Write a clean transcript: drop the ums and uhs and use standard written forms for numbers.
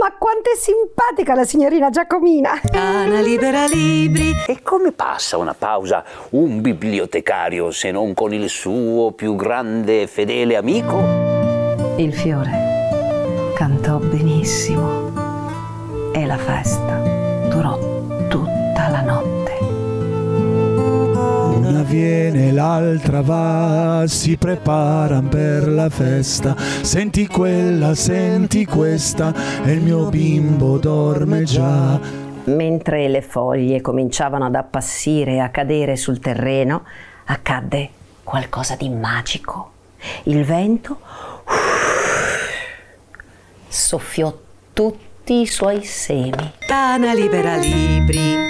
Ma quanto è simpatica la signorina Giacomina! Tana Libera Libri! E come passa una pausa un bibliotecario se non con il suo più grande e fedele amico? Il fiore cantò benissimo e la festa durò tutta la notte. Una viene, l'altra va, si preparano per la festa. Senti quella, senti questa, e il mio bimbo dorme già. Mentre le foglie cominciavano ad appassire e a cadere sul terreno, accadde qualcosa di magico. Il vento soffiò tutti i suoi semi. Tana Libera Libri.